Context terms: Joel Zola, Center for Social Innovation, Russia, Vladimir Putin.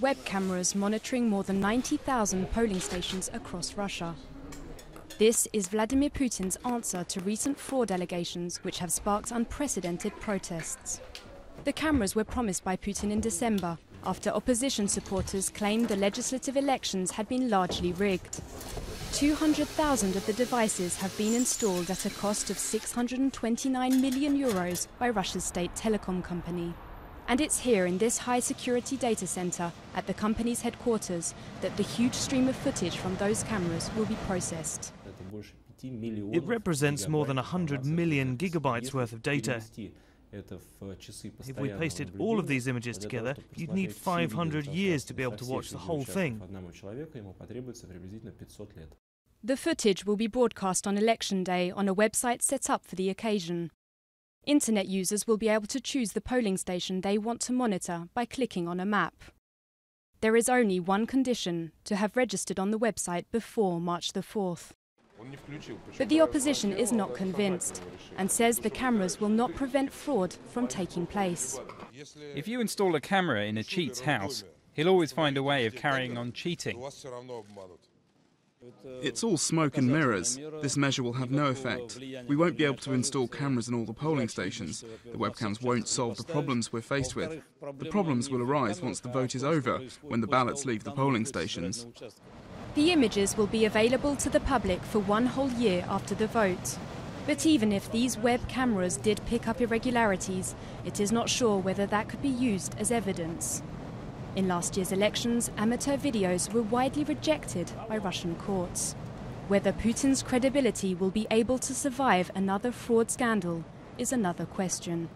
web cameras monitoring more than 90,000 polling stations across Russia. This is Vladimir Putin's answer to recent fraud allegations which have sparked unprecedented protests. The cameras were promised by Putin in December, after opposition supporters claimed the legislative elections had been largely rigged. 200,000 of the devices have been installed at a cost of 629 million euros by Russia's state telecom company. And it's here in this high-security data center, at the company's headquarters, that the huge stream of footage from those cameras will be processed. It represents more than 100 million gigabytes worth of data. If we pasted all of these images together, you'd need 500 years to be able to watch the whole thing. The footage will be broadcast on Election Day on a website set up for the occasion. Internet users will be able to choose the polling station they want to monitor by clicking on a map. There is only one condition: to have registered on the website before March the 4th. But the opposition is not convinced and says the cameras will not prevent fraud from taking place. If you install a camera in a cheat's house, he'll always find a way of carrying on cheating. It's all smoke and mirrors. This measure will have no effect. We won't be able to install cameras in all the polling stations. The webcams won't solve the problems we're faced with. The problems will arise once the vote is over, when the ballots leave the polling stations. The images will be available to the public for one whole year after the vote. But even if these web cameras did pick up irregularities, it is not sure whether that could be used as evidence. In last year's elections, amateur videos were widely rejected by Russian courts. Whether Putin's credibility will be able to survive another fraud scandal is another question.